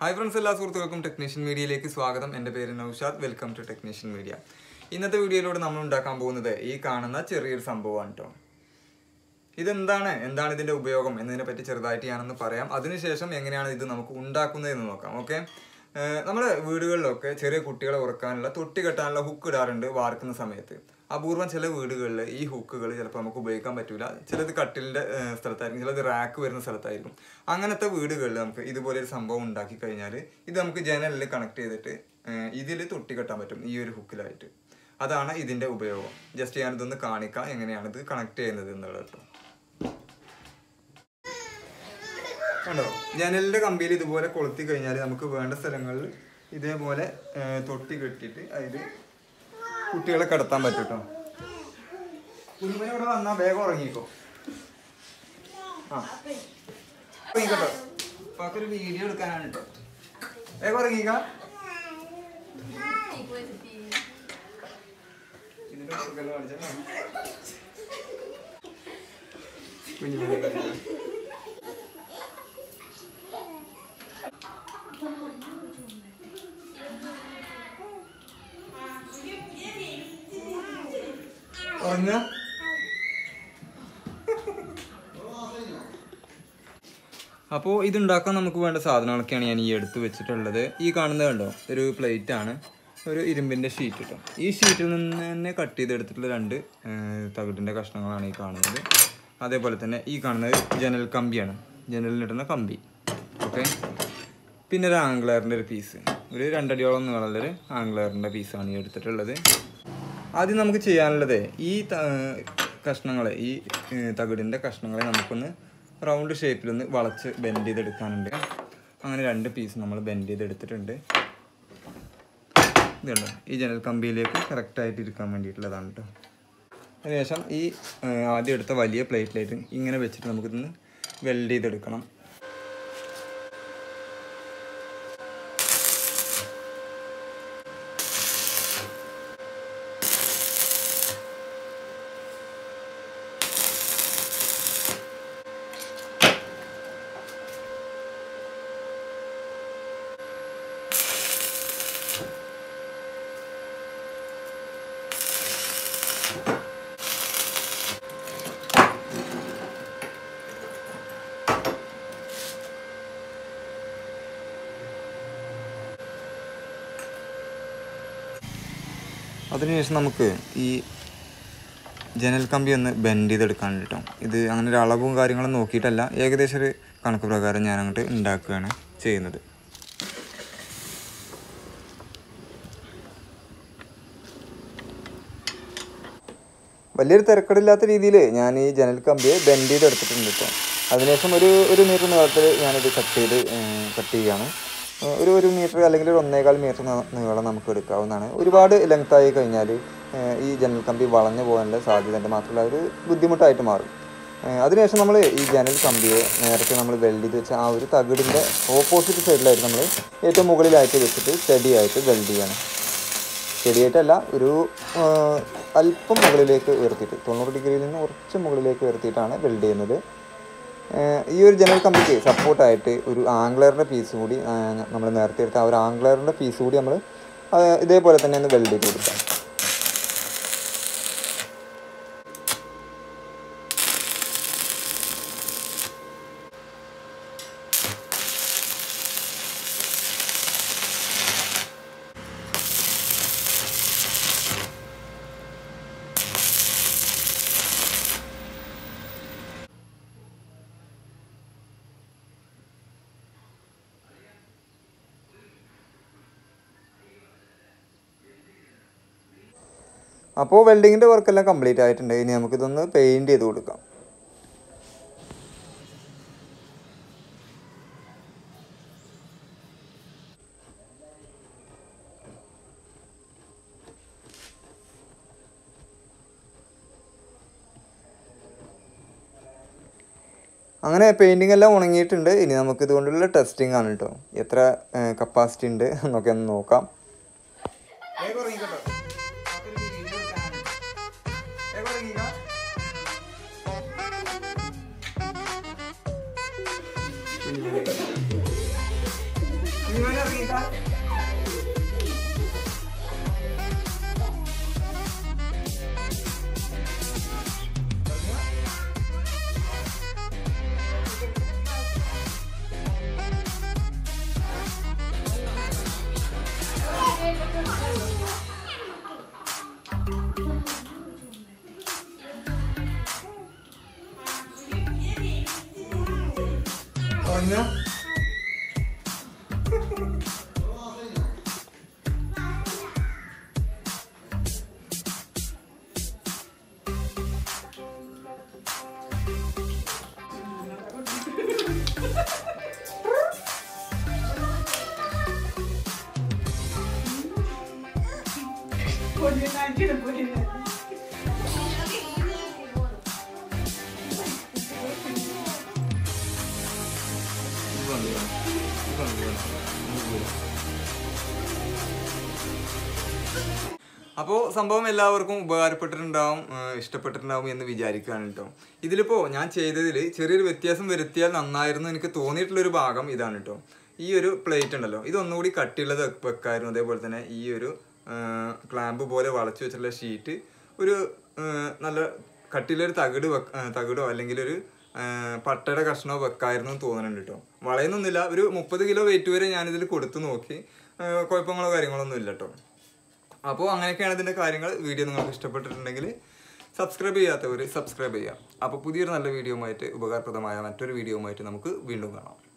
Hi friends, എല്ലാ സുഹൃത്തുക്കൾക്കും technician മീഡിയയിലേക്ക് സ്വാഗതം. എൻ്റെ പേര് Naushad. Welcome to technician media. ഇന്നത്തെ വീഡിയോയിലൂടെ നമ്മൾ ഉണ്ടാക്കാൻ പോകുന്നത് ഈ കാണുന്ന ചെറിയൊരു സംഭവമാണ് കേട്ടോ. എന്താണ് ഇതിൻ്റെ ഉപയോഗം എന്നതിനെ പറ്റി ചെറുതായിട്ട് ഞാനൊന്ന് പറയാം. അതിനുശേഷം എങ്ങനെയാണ് ഇത് നമുക്ക് ഉണ്ടാക്കുന്നതെന്ന് നോക്കാം. ഓക്കെ, നമ്മുടെ വീടുകളിലൊക്കെ ചെറിയ കുട്ടികളെ ഉറക്കാനുള്ള, തൊട്ടി കെട്ടാനുള്ള ഹുക്ക് ഇടാറുണ്ട് വാർക്കുന്ന സമയത്ത്. അപൂർവം ചില വീടുകളിൽ ഈ ഹുക്കുകൾ ചിലപ്പോൾ നമുക്ക് ഉപയോഗിക്കാൻ പറ്റില്ല. ചിലത് കട്ടിലിൻ്റെ സ്ഥലത്തായിരിക്കും, ചിലത് റാക്ക് വരുന്ന സ്ഥലത്തായിരിക്കും. അങ്ങനത്തെ വീടുകളിൽ നമുക്ക് ഇതുപോലൊരു സംഭവം ഉണ്ടാക്കി കഴിഞ്ഞാൽ ഇത് നമുക്ക് ജനലിൽ കണക്ട് ചെയ്തിട്ട് ഇതിൽ തൊട്ടി കെട്ടാൻ പറ്റും, ഈ ഒരു ഹുക്കിലായിട്ട്. അതാണ് ഇതിൻ്റെ ഉപയോഗം. ജസ്റ്റ് ഞാനിതൊന്ന് കാണിക്കാം എങ്ങനെയാണിത് കണക്ട് ചെയ്യുന്നത് എന്നുള്ളത് കേട്ടോ. കണ്ടോ, ജനലിൻ്റെ കമ്പിയിൽ ഇതുപോലെ കൊളുത്തി കഴിഞ്ഞാൽ നമുക്ക് വേണ്ട സ്ഥലങ്ങളിൽ ഇതേപോലെ തൊട്ടി കെട്ടിയിട്ട് അതിൽ കുട്ടികളെ കിടത്താൻ പറ്റും കേട്ടോ. കുഞ്ഞുമണി ഇവിടെ വന്നാൽ വേഗം ഉറങ്ങിക്കോ. ആ ഉറങ്ങിക്കോട്ടോ, അപ്പൊക്കൊരു വീഡിയോ എടുക്കാനാണ് കേട്ടോ. വേഗം ഉറങ്ങിക്ക. അപ്പോൾ ഇതുണ്ടാക്കാൻ നമുക്ക് വേണ്ട സാധനങ്ങളൊക്കെയാണ് ഞാൻ ഈ എടുത്ത് വെച്ചിട്ടുള്ളത്. ഈ കാണുന്നത് കണ്ടോ, ഒരു പ്ലേറ്റ് ആണ്, ഒരു ഇരുമ്പിൻ്റെ ഷീറ്റ് കേട്ടോ. ഈ ഷീറ്റിൽ നിന്ന് തന്നെ കട്ട് ചെയ്തെടുത്തിട്ടുള്ള രണ്ട് തകിടിൻ്റെ കഷ്ണങ്ങളാണ് ഈ കാണുന്നത്. അതേപോലെ തന്നെ ഈ കാണുന്നത് ജനൽ കമ്പിയാണ്, ജനലിലിടുന്ന കമ്പി. ഓക്കെ, പിന്നെ ഒരു ആംഗ്ലറിൻ്റെ ഒരു പീസ്, ഒരു 2 അടിയോളം നീളമുള്ളൊരു ആംഗ്ലറിൻ്റെ പീസാണ് ഈ എടുത്തിട്ടുള്ളത്. ആദ്യം നമുക്ക് ചെയ്യാനുള്ളത് ഈ കഷ്ണങ്ങളെ, ഈ തകിടിൻ്റെ കഷ്ണങ്ങളെ നമുക്കൊന്ന് റൗണ്ട് ഷേപ്പിലൊന്ന് വളച്ച് ബെൻഡ് ചെയ്തെടുക്കാനുണ്ട്. അങ്ങനെ 2 പീസ് നമ്മൾ ബെൻഡ് ചെയ്തെടുത്തിട്ടുണ്ട്. ഇതുണ്ടോ, ഈ ജനൽ കമ്പിയിലേക്ക് കറക്റ്റായിട്ട് ഇരിക്കാൻ വേണ്ടിയിട്ടുള്ളതാണ് കേട്ടോ. അതിനുശേഷം ഈ ആദ്യം എടുത്ത വലിയ പ്ലേറ്റിലേക്ക് ഇങ്ങനെ വെച്ചിട്ട് നമുക്കിതൊന്ന് വെൽഡ് ചെയ്തെടുക്കണം. അതിനുശേഷം നമുക്ക് ഈ ജനൽ കമ്പി ഒന്ന് ബെൻഡ് ചെയ്തെടുക്കാൻ കേട്ടോ. ഇത് അങ്ങനെ ഒരു അളവും കാര്യങ്ങളും നോക്കിയിട്ടല്ല, ഏകദേശം ഒരു കണക്ക് പ്രകാരം ഞാൻ അങ്ങോട്ട് ഉണ്ടാക്കുകയാണ് ചെയ്യുന്നത്. വലിയൊരു തിരക്കടില്ലാത്ത രീതിയിൽ ഞാൻ ഈ ജനൽ കമ്പിയെ ബെൻഡ് ചെയ്തെടുത്തിട്ടുണ്ട് കേട്ടോ. അതിനുശേഷം ഒരു മീറ്റർ നീളത്തിൽ ഞാനിത് കട്ട് ചെയ്യുകയാണ്. ഒരു മീറ്റർ അല്ലെങ്കിൽ 1.25 മീറ്റർ നീളം നമുക്ക് എടുക്കാവുന്നതാണ്. ഒരുപാട് ലെങ്ത്തായി കഴിഞ്ഞാൽ ഈ ജനൽ കമ്പി വളഞ്ഞു പോകാനുള്ള സാധ്യതയുണ്ട്, മാത്രമല്ല ഒരു ബുദ്ധിമുട്ടായിട്ട് മാറും. അതിനുശേഷം നമ്മൾ ഈ ജനൽ കമ്പിയെ നേരത്തെ നമ്മൾ വെൽഡ് ചെയ്ത് വെച്ച ആ ഒരു തകിടിൻ്റെ ഓപ്പോസിറ്റ് സൈഡിലായിട്ട് നമ്മൾ ഏറ്റവും മുകളിലായിട്ട് വെച്ചിട്ട് ചെടിയായിട്ട് വെൽഡ് ചെയ്യണം. ചെടിയായിട്ടല്ല, ഒരു അല്പം മുകളിലേക്ക് ഉയർത്തിയിട്ട് 90 ഡിഗ്രിയിൽ നിന്ന് കുറച്ച് മുകളിലേക്ക് ഉയർത്തിയിട്ടാണ് വെൽഡ് ചെയ്യുന്നത്. ഈ ഒരു ജനൽ കമ്പിക്ക് സപ്പോർട്ടായിട്ട് ഒരു ആംഗ്ലറിൻ്റെ പീസ് കൂടി, നമ്മൾ നേരത്തെ എടുത്ത ആ ഒരു ആംഗ്ലറിൻ്റെ പീസ് കൂടി നമ്മൾ ഇതേപോലെ തന്നെ ഒന്ന് വെൽഡ് ചെയ്ത് കൊടുക്കാം. അപ്പോൾ വെൽഡിങ്ങിൻ്റെ വർക്കെല്ലാം കംപ്ലീറ്റ് ആയിട്ടുണ്ട്. ഇനി നമുക്കിതൊന്ന് പെയിൻറ്റ് ചെയ്ത് കൊടുക്കാം. അങ്ങനെ പെയിൻറ്റിങ് എല്ലാം ഉണങ്ങിയിട്ടുണ്ട്. ഇനി നമുക്കിതുകൊണ്ടുള്ള ടെസ്റ്റിംഗ് ആണ് കേട്ടോ. എത്ര കപ്പാസിറ്റി ഉണ്ട് എന്നൊക്കെ ഒന്ന് നോക്കാം. मिलेगा। ना അപ്പോൾ സംഭവം എല്ലാവർക്കും ഉപകാരപ്പെട്ടിട്ടുണ്ടാവും ഇഷ്ടപ്പെട്ടിട്ടുണ്ടാവും എന്ന് വിചാരിക്കുകയാണ് കേട്ടോ। ഇതിലിപ്പോൾ ഞാൻ ചെയ്തതിൽ ചെറിയൊരു വ്യത്യാസം വരുത്തിയാൽ നന്നായിരുന്നു എനിക്ക് തോന്നിയിട്ടുള്ളൊരു ഭാഗം ഇതാണ് കേട്ടോ। ഈ ഒരു പ്ലേറ്റ് ഉണ്ടല്ലോ ഇതൊന്നുകൂടി കട്ടിയുള്ളത് വെക്കായിരുന്നു, അതേപോലെ തന്നെ ഈ ഒരു ക്ലാമ്പ് പോലെ വളച്ചു വെച്ചിട്ടുള്ള ഷീറ്റ് ഒരു നല്ല കട്ടിയിലൊരു തകിടോ അല്ലെങ്കിൽ ഒരു പട്ടയുടെ കഷ്ണമോ വെക്കായിരുന്നു എന്ന് തോന്നുന്നുണ്ട് കേട്ടോ। വളയുന്നൊന്നുമില്ല, ഒരു 30 കിലോ വെയിറ്റ് വരെ ഞാനിതിൽ കൊടുത്തു നോക്കി, കുഴപ്പങ്ങളോ കാര്യങ്ങളോ ഒന്നും ഇല്ല കേട്ടോ। അപ്പോൾ അങ്ങനെയൊക്കെയാണ് ഇതിൻ്റെ കാര്യങ്ങൾ। വീഡിയോ നിങ്ങൾക്ക് ഇഷ്ടപ്പെട്ടിട്ടുണ്ടെങ്കിൽ സബ്സ്ക്രൈബ് ചെയ്യാത്തവർ സബ്സ്ക്രൈബ് ചെയ്യാം। അപ്പോൾ പുതിയൊരു നല്ല വീഡിയോ ആയിട്ട്, ഉപകാരപ്രദമായ മറ്റൊരു വീഡിയോ ആയിട്ട് നമുക്ക് വീണ്ടും കാണാം.